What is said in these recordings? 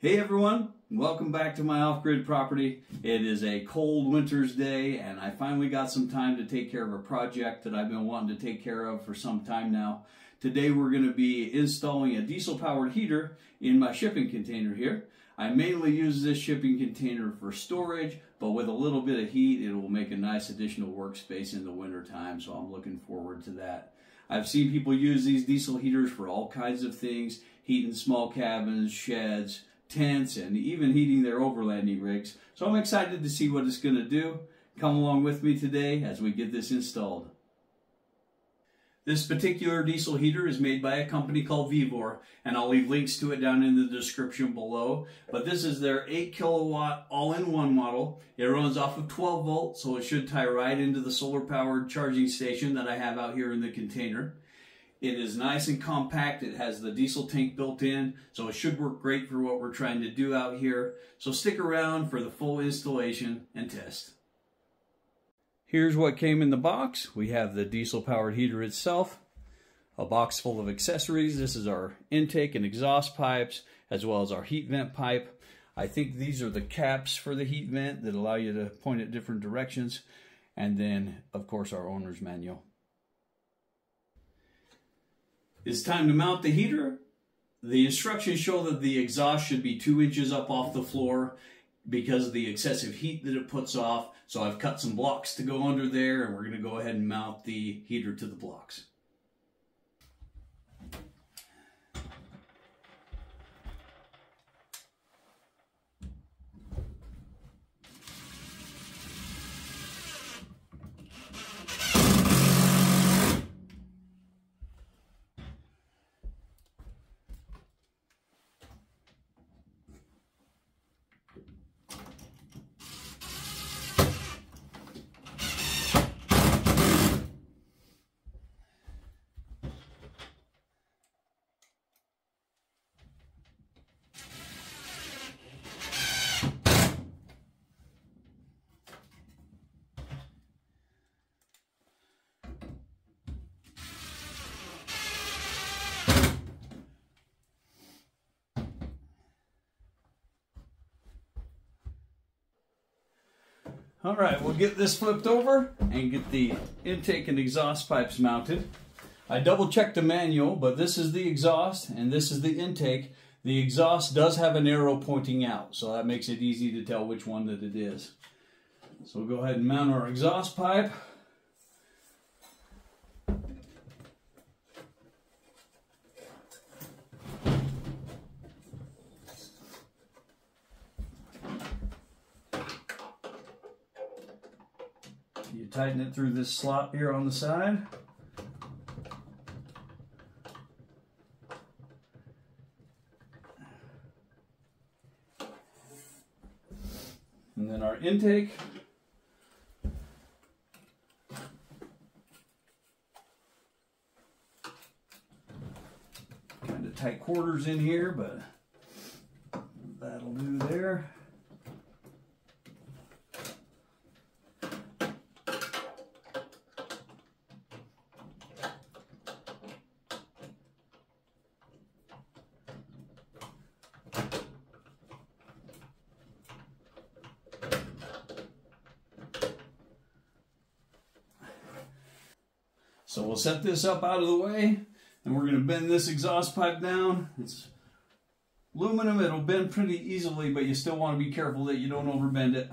Hey everyone, welcome back to my off-grid property. It is a cold winter's day and I finally got some time to take care of a project that I've been wanting to take care of for some time now. Today we're going to be installing a diesel-powered heater in my shipping container here. I mainly use this shipping container for storage, but with a little bit of heat it will make a nice additional workspace in the winter time, so I'm looking forward to that. I've seen people use these diesel heaters for all kinds of things, heating small cabins, sheds, tents, and even heating their overlanding rigs. So I'm excited to see what it's going to do. Come along with me today as we get this installed. This particular diesel heater is made by a company called Vevor, and I'll leave links to it down in the description below. But this is their 8 kilowatt all-in-one model. It runs off of 12 volts, so it should tie right into the solar-powered charging station that I have out here in the container. It is nice and compact. It has the diesel tank built in, so it should work great for what we're trying to do out here. So stick around for the full installation and test. Here's what came in the box. We have the diesel-powered heater itself, a box full of accessories. This is our intake and exhaust pipes, as well as our heat vent pipe. I think these are the caps for the heat vent that allow you to point at different directions. And then, of course, our owner's manual. It's time to mount the heater. The instructions show that the exhaust should be 2 inches up off the floor because of the excessive heat that it puts off. So I've cut some blocks to go under there, and we're going to go ahead and mount the heater to the blocks. All right, we'll get this flipped over and get the intake and exhaust pipes mounted. I double checked the manual, but this is the exhaust and this is the intake. The exhaust does have an arrow pointing out, so that makes it easy to tell which one that it is. So we'll go ahead and mount our exhaust pipe. You tighten it through this slot here on the side. And then our intake. Kind of tight quarters in here, but that'll do there. So we'll set this up out of the way, and we're going to bend this exhaust pipe down. It's aluminum, it'll bend pretty easily, but you still want to be careful that you don't overbend it.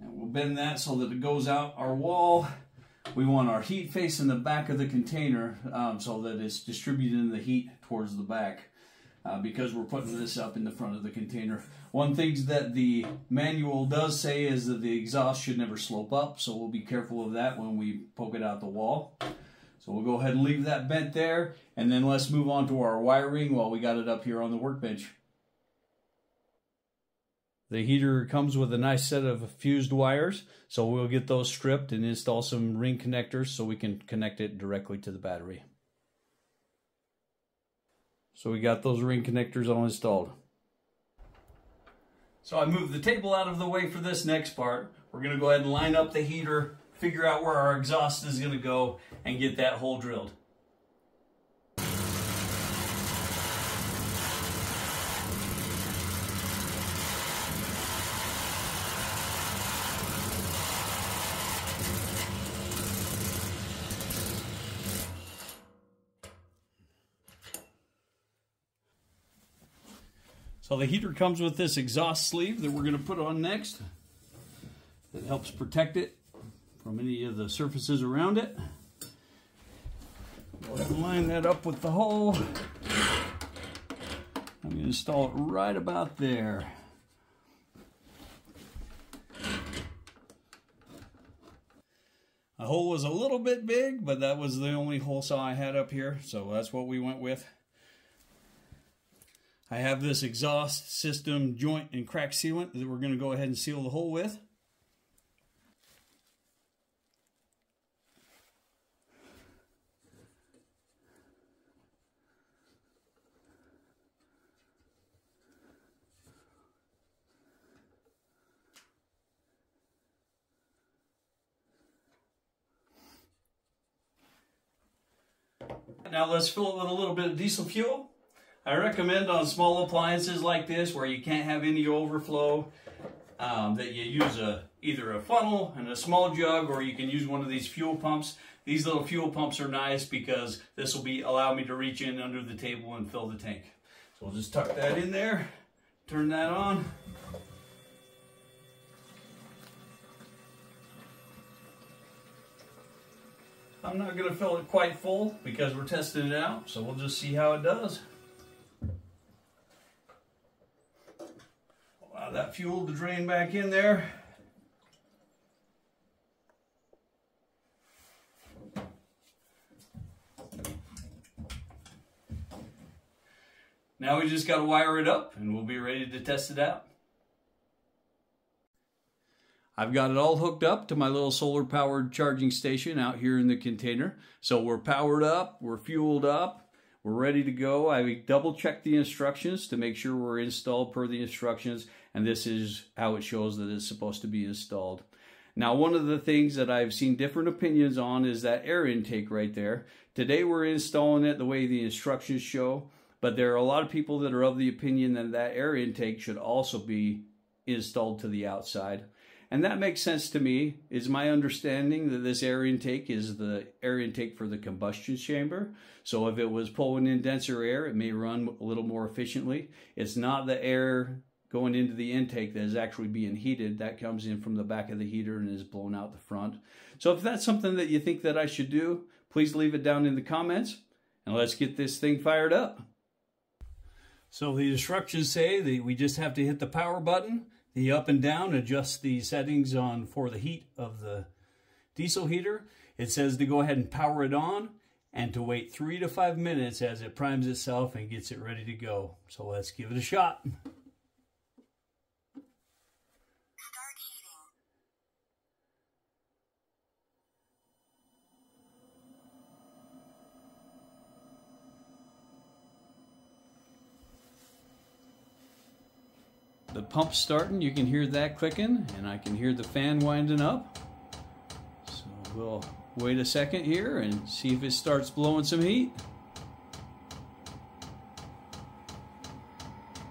And we'll bend that so that it goes out our wall. We want our heat face in the back of the container so that it's distributing the heat towards the back because we're putting this up in the front of the container. One thing that the manual does say is that the exhaust should never slope up, so we'll be careful of that when we poke it out the wall. So we'll go ahead and leave that bent there, and then let's move on to our wiring while we got it up here on the workbench. The heater comes with a nice set of fused wires, so we'll get those stripped and install some ring connectors so we can connect it directly to the battery. So we got those ring connectors all installed. So I moved the table out of the way for this next part. We're going to go ahead and line up the heater, figure out where our exhaust is going to go, and get that hole drilled. So the heater comes with this exhaust sleeve that we're going to put on next. That helps protect it from any of the surfaces around it. Go ahead and line that up with the hole. I'm going to install it right about there. The hole was a little bit big, but that was the only hole saw I had up here, so that's what we went with. I have this exhaust system joint and crack sealant that we're going to go ahead and seal the hole with. Now let's fill it with a little bit of diesel fuel. I recommend on small appliances like this where you can't have any overflow that you use either a funnel and a small jug, or you can use one of these fuel pumps. These little fuel pumps are nice because this will allow me to reach in under the table and fill the tank. So we'll just tuck that in there, turn that on. I'm not going to fill it quite full because we're testing it out, so we'll just see how it does. Allow that fuel to drain back in there. Now we just got to wire it up and we'll be ready to test it out. I've got it all hooked up to my little solar-powered charging station out here in the container. So we're powered up, we're fueled up, we're ready to go. I double-checked the instructions to make sure we're installed per the instructions, and this is how it shows that it's supposed to be installed. Now, one of the things that I've seen different opinions on is that air intake right there. Today, we're installing it the way the instructions show, but there are a lot of people that are of the opinion that that air intake should also be installed to the outside. And that makes sense to me. It's my understanding that this air intake is the air intake for the combustion chamber. So if it was pulling in denser air, it may run a little more efficiently. It's not the air going into the intake that is actually being heated. That comes in from the back of the heater and is blown out the front. So if that's something that you think that I should do, please leave it down in the comments and let's get this thing fired up. So the instructions say that we just have to hit the power button. The up and down, adjust the settings for the heat of the diesel heater. It says to go ahead and power it on and to wait 3 to 5 minutes as it primes itself and gets it ready to go. So let's give it a shot. The pump's starting, you can hear that clicking, and I can hear the fan winding up. So we'll wait a second here and see if it starts blowing some heat.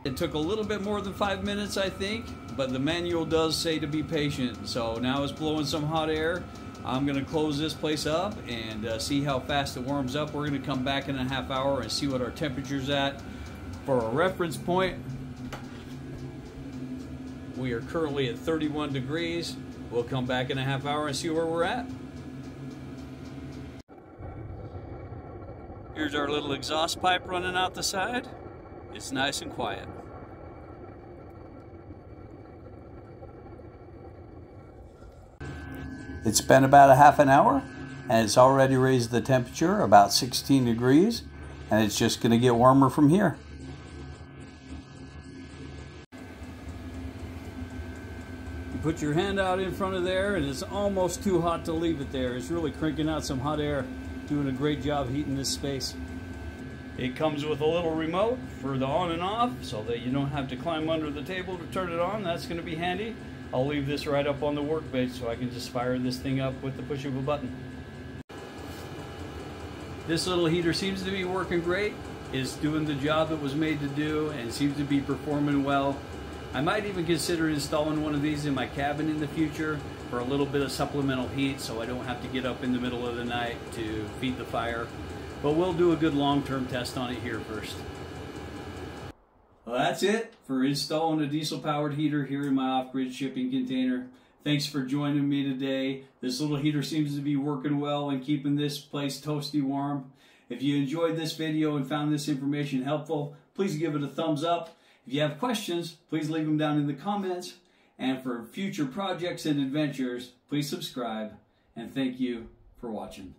It took a little bit more than 5 minutes, I think, but the manual does say to be patient. So now it's blowing some hot air. I'm going to close this place up and see how fast it warms up. We're going to come back in a half hour and see what our temperature's at. For a reference point, we are currently at 31 degrees. We'll come back in a half hour and see where we're at. Here's our little exhaust pipe running out the side. It's nice and quiet. It's been about a half an hour and it's already raised the temperature about 16 degrees, and it's just going to get warmer from here. Put your hand out in front of there, and it's almost too hot to leave it there. It's really cranking out some hot air, doing a great job heating this space. It comes with a little remote for the on and off so that you don't have to climb under the table to turn it on. That's going to be handy. I'll leave this right up on the workbench so I can just fire this thing up with the push of a button. This little heater seems to be working great. It's doing the job it was made to do and seems to be performing well. I might even consider installing one of these in my cabin in the future for a little bit of supplemental heat so I don't have to get up in the middle of the night to feed the fire. But we'll do a good long-term test on it here first. Well, that's it for installing a diesel-powered heater here in my off-grid shipping container. Thanks for joining me today. This little heater seems to be working well and keeping this place toasty warm. If you enjoyed this video and found this information helpful, please give it a thumbs up. If you have questions, please leave them down in the comments. And for future projects and adventures, please subscribe. And thank you for watching.